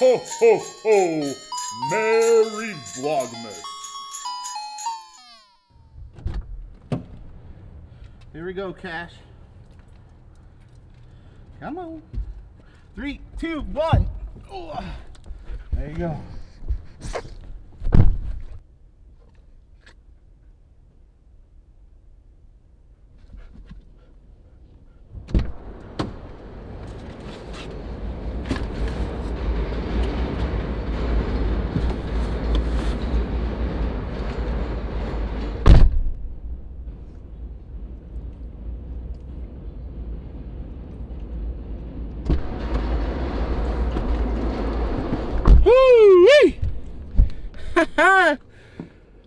Ho, ho, ho! Merry Vlogmas! Here we go, Cash. Come on. 3, 2, 1. Oh, there you go.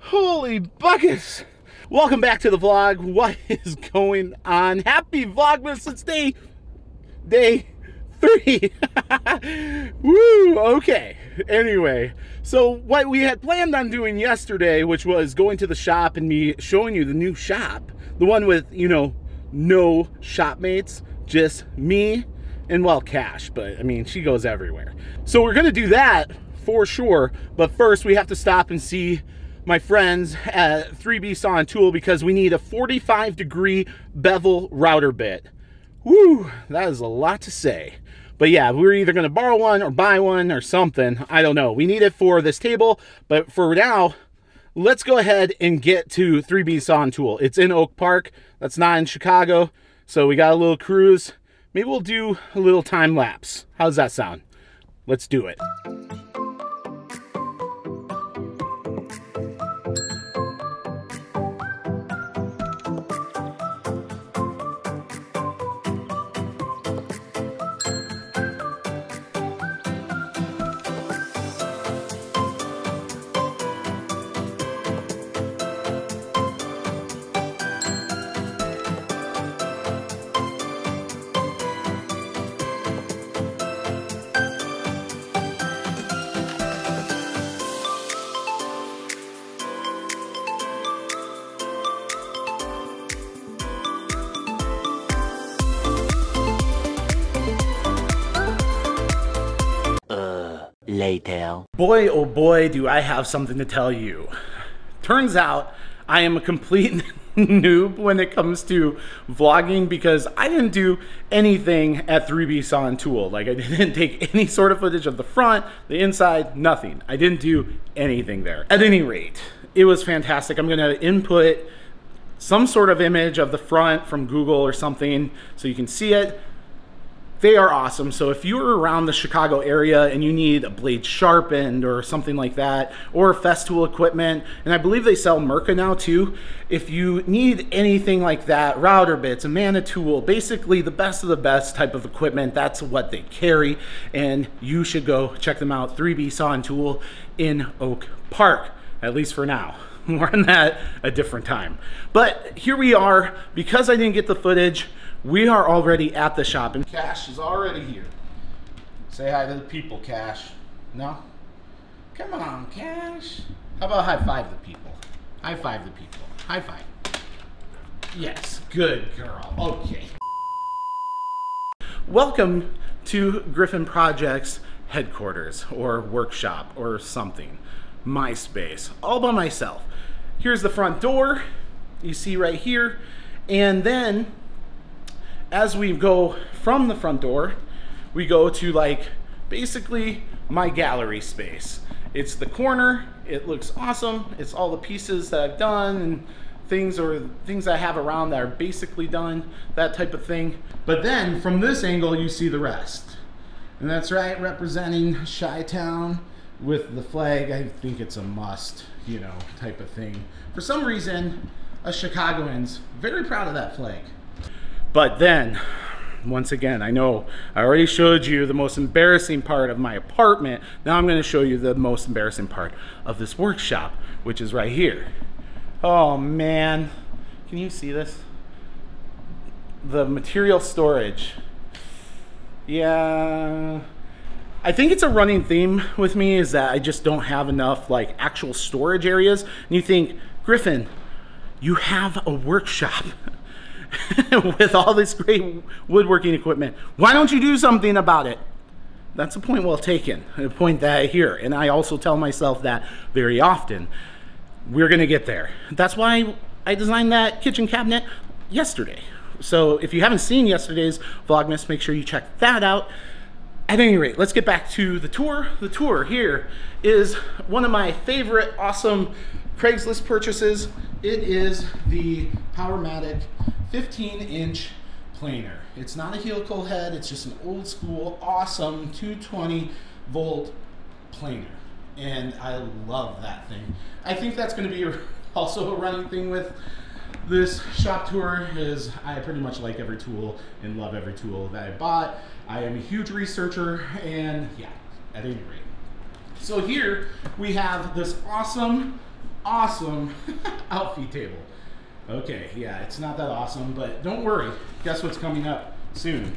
Holy buckets! Welcome back to the vlog. What is going on? Happy Vlogmas! It's day 3. Woo! Okay. Anyway, so what we had planned on doing yesterday, which was going to the shop and me showing you the new shop, the one with, you know, no shopmates, just me and, well, Cash, but I mean, she goes everywhere. So we're gonna do that for sure, but first we have to stop and see my friends at 3B Saw and Tool because we need a 45-degree bevel router bit. Woo, that is a lot to say. But yeah, we're either gonna borrow one or buy one or something. I don't know. We need it for this table, but for now, let's go ahead and get to 3B Saw and Tool. It's in Oak Park. That's not in Chicago, so we got a little cruise. Maybe we'll do a little time lapse. How does that sound? Let's do it. Later. Boy, oh boy, do I have something to tell you. Turns out I am a complete noob when it comes to vlogging because I didn't do anything at 3B Saw and Tool. Like, I didn't take any sort of footage of the front, the inside, nothing. I didn't do anything there. At any rate, it was fantastic. I'm gonna input some sort of image of the front from Google or something so you can see it. They are awesome. So if you're around the Chicago area and you need a blade sharpened or something like that, or Festool equipment, and I believe they sell Merca now too. If you need anything like that, router bits, a Manitool, basically the best of the best type of equipment, that's what they carry. And you should go check them out, 3B Saw and Tool in Oak Park, at least for now. More on that a different time. But here we are, because I didn't get the footage, we are already at the shop and Cash is already here. Say hi to the people, Cash. No? Come on, Cash. How about high five the people? High five the people. High five. Yes, good girl. Okay. Welcome to Griffin Projects headquarters or workshop or something. My space, all by myself. Here's the front door, you see right here. And then as we go from the front door, we go to like basically my gallery space. It's the corner, it looks awesome. It's all the pieces that I've done and things I have around that are basically done, that type of thing. But then from this angle, you see the rest. And that's right, representing Chi-Town with the flag. I think it's a must, you know, type of thing. For some reason, us Chicagoans, very proud of that flag. But then, once again, I know I already showed you the most embarrassing part of my apartment. Now I'm gonna show you the most embarrassing part of this workshop, which is right here. Oh man, can you see this? The material storage. Yeah. I think it's a running theme with me is that I just don't have enough like actual storage areas. And you think, Griffin, you have a workshop with all this great woodworking equipment. Why don't you do something about it? That's a point well taken, a point that I hear. And I also tell myself that very often. We're gonna get there. That's why I designed that kitchen cabinet yesterday. So if you haven't seen yesterday's Vlogmas, make sure you check that out. At any rate, let's get back to the tour. The tour here is one of my favorite awesome Craigslist purchases. It is the Powermatic 15-inch planer. It's not a helical head, it's just an old school, awesome 220-volt planer. And I love that thing. I think that's gonna be also a running thing with this shop tour is I pretty much like every tool and love every tool that I bought. I am a huge researcher and yeah, at any rate. So here we have this awesome, awesome outfeed table. Okay, yeah, it's not that awesome, but don't worry. Guess what's coming up soon?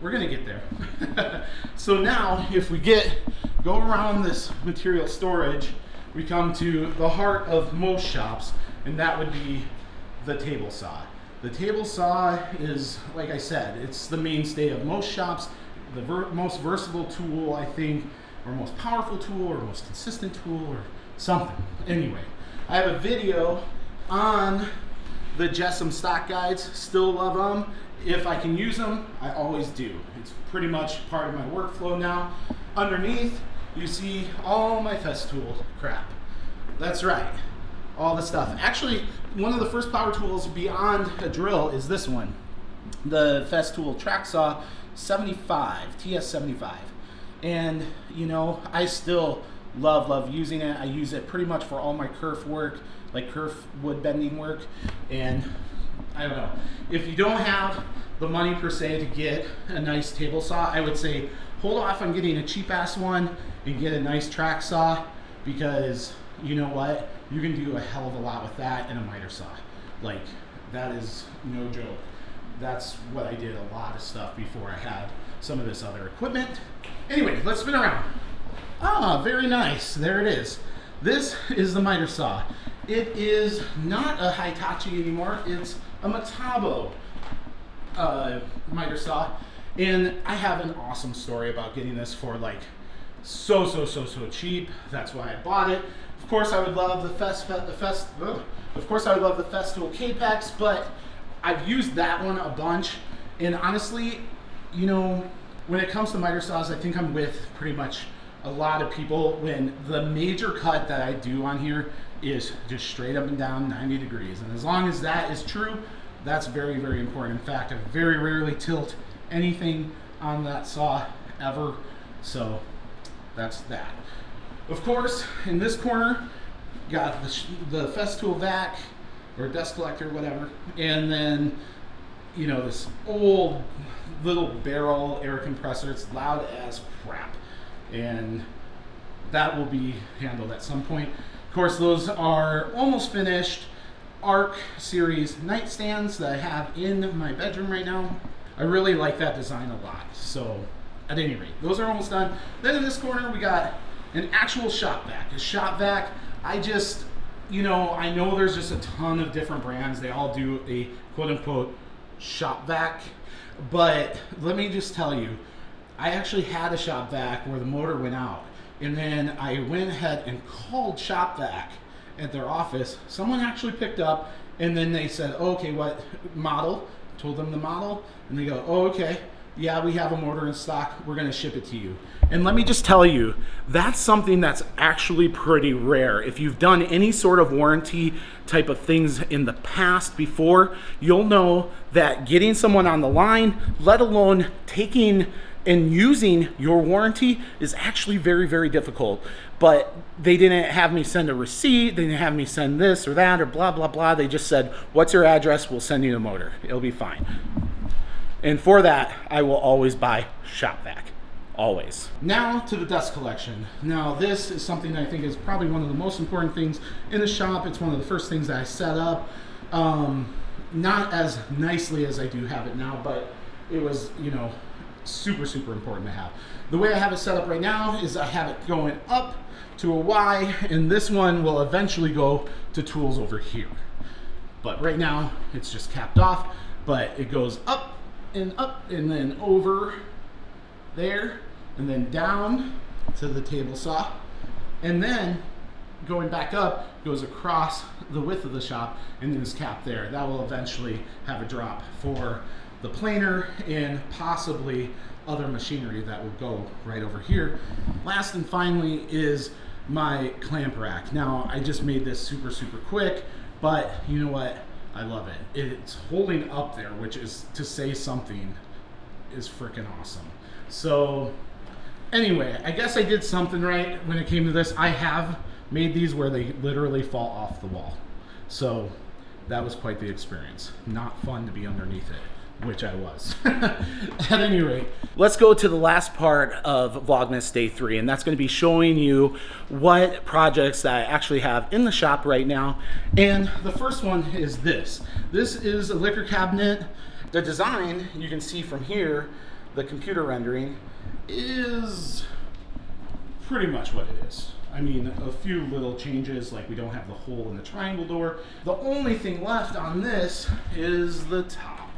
We're gonna get there. So now if we go around this material storage, we come to the heart of most shops, and that would be the table saw. The table saw is, like I said, it's the mainstay of most shops, the most versatile tool, I think, or most powerful tool, or most consistent tool, or something. Anyway, I have a video on the JessEm stock guides, still love them. If I can use them, I always do. It's pretty much part of my workflow now. Underneath, you see all my Festool crap. That's right, all the stuff. Actually, one of the first power tools beyond a drill is this one, the Festool track saw 75, TS 75. And you know, I still love using it. I use it pretty much for all my kerf work, like kerf wood bending work. And I don't know, if you don't have the money per se to get a nice table saw, I would say hold off on getting a cheap ass one and get a nice track saw, because you know what, you can do a hell of a lot with that and a miter saw. Like, that is no joke. That's what I did a lot of stuff before I had some of this other equipment. Anyway, let's spin around. Ah, very nice, there it is. This is the miter saw. It is not a Hitachi anymore, it's a Metabo miter saw. And I have an awesome story about getting this for like so cheap. That's why I bought it. Of course, I would love the Festool KPEX, but I've used that one a bunch. And honestly, you know, when it comes to miter saws, I think I'm with pretty much a lot of people when the major cut that I do on here is just straight up and down 90 degrees. And as long as that is true, that's very, very important. In fact, I very rarely tilt anything on that saw ever. So that's that. Of course, in this corner, got the Festool vac or dust collector, whatever. And then, you know, this old little barrel air compressor. It's loud as crap. And that will be handled at some point. Of course, those are almost finished ARC series nightstands that I have in my bedroom right now. I really like that design a lot. So at any rate, those are almost done. Then in this corner, we got an actual ShopVac. A ShopVac, I just, you know, I know there's just a ton of different brands. They all do a quote unquote ShopVac. But let me just tell you, I actually had a ShopVac where the motor went out. And then I went ahead and called ShopVac at their office. Someone actually picked up, and then they said, oh, okay, what model? Told them the model, and they go, oh, okay, yeah, we have a motor in stock, we're gonna ship it to you. And let me just tell you, that's something that's actually pretty rare. If you've done any sort of warranty type of things in the past before, you'll know that getting someone on the line, let alone taking and using your warranty, is actually very, very difficult. But they didn't have me send a receipt, they didn't have me send this or that or blah, blah, blah. They just said, what's your address? We'll send you the motor, it'll be fine. And for that, I will always buy ShopVac, always. Now to the dust collection. Now this is something that I think is probably one of the most important things in the shop. It's one of the first things that I set up. Not as nicely as I do have it now, but it was, you know, super important to have. The way I have it set up right now is I have it going up to a Y, and this one will eventually go to tools over here. But right now it's just capped off, but it goes up and then over there and then down to the table saw, and then going back up goes across the width of the shop and there's cap there. That will eventually have a drop for the planer and possibly other machinery that will go right over here. Last and finally is my clamp rack. Now, I just made this super, super quick, but you know what? I love it. It's holding up there, which is to say something, is freaking awesome. So anyway, I guess I did something right when it came to this. I have made these where they literally fall off the wall. So that was quite the experience. Not fun to be underneath it, which I was. At any rate, let's go to the last part of Vlogmas Day 3, and that's going to be showing you what projects that I actually have in the shop right now. And the first one is this. This is a liquor cabinet. The design, you can see from here, the computer rendering, is pretty much what it is. I mean, a few little changes, like we don't have the hole in the triangle door. The only thing left on this is the top.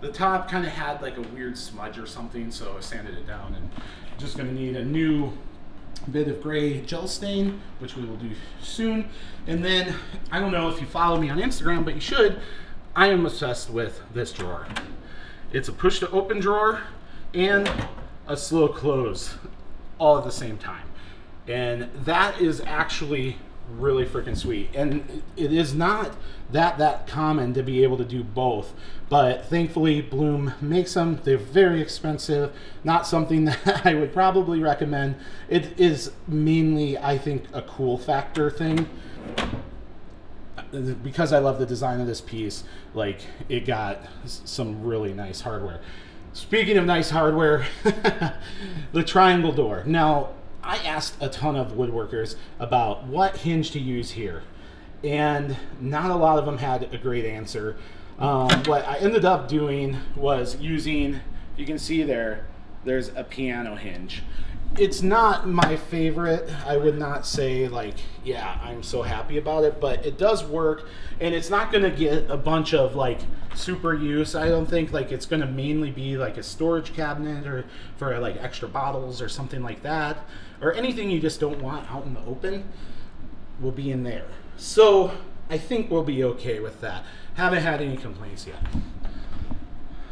The top kind of had like a weird smudge or something, so I sanded it down, and just gonna need a new bit of gray gel stain, which we will do soon. And then, I don't know if you follow me on Instagram, but you should, I am obsessed with this drawer. It's a push to open drawer and a slow close all at the same time. And that is actually really freaking sweet, and it is not that common to be able to do both, but thankfully Blum makes them. They're very expensive, not something that I would probably recommend. It is mainly, I think, a cool factor thing. Because I love the design of this piece, like, it got some really nice hardware. Speaking of nice hardware, the triangle door. Now, I asked a ton of woodworkers about what hinge to use here, and not a lot of them had a great answer. What I ended up doing was using, you can see there's a piano hinge. It's not my favorite. I would not say like, yeah, I'm so happy about it, but it does work, and it's not gonna get a bunch of like super use. I don't think, like, it's gonna mainly be like a storage cabinet or for like extra bottles or something like that, or anything you just don't want out in the open will be in there. So I think we'll be okay with that. Haven't had any complaints yet.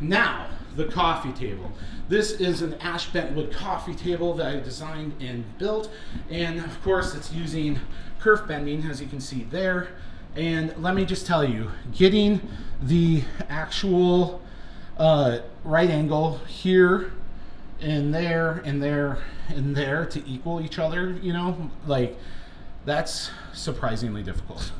Now, the coffee table. This is an ash bentwood coffee table that I designed and built, and of course it's using kerf bending, as you can see there. And let me just tell you, getting the actual right angle here and there and there and there to equal each other, you know, like, that's surprisingly difficult.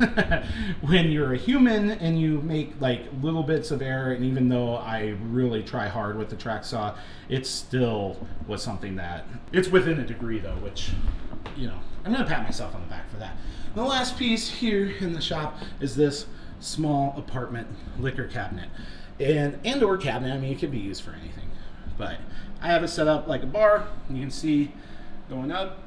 When you're a human and you make like little bits of error, and even though I really try hard with the track saw, it still was something that, it's within a degree though, which, you know, I'm gonna pat myself on the back for that. The last piece here in the shop is this small apartment liquor cabinet. And or cabinet, I mean, it could be used for anything. But I have it set up like a bar, and you can see going up.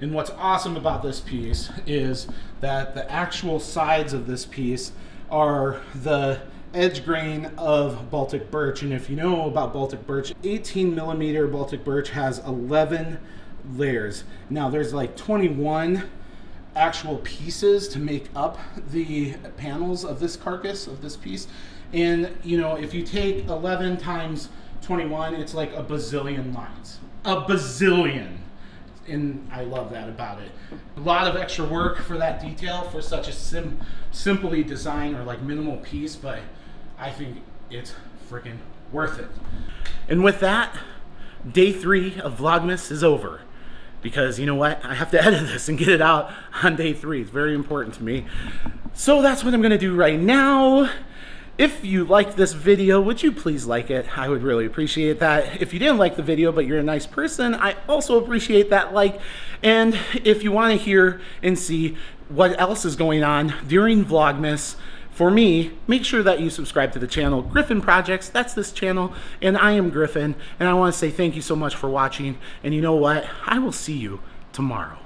And what's awesome about this piece is that the actual sides of this piece are the edge grain of Baltic birch. And if you know about Baltic birch, 18 millimeter Baltic birch has 11 layers. Now there's like 21 actual pieces to make up the panels of this carcass, of this piece. And you know, if you take 11 times 21, it's like a bazillion lines, a bazillion. And I love that about it. A lot of extra work for that detail for such a simply designed or like minimal piece, but I think it's freaking worth it. And with that, day 3 of Vlogmas is over, because you know what? I have to edit this and get it out on day 3. It's very important to me. So that's what I'm gonna do right now. If you liked this video, would you please like it? I would really appreciate that. If you didn't like the video, but you're a nice person, I also appreciate that like. And if you want to hear and see what else is going on during Vlogmas, for me, make sure that you subscribe to the channel, Griffin Projects. That's this channel, and I am Griffin. And I want to say thank you so much for watching. And you know what? I will see you tomorrow.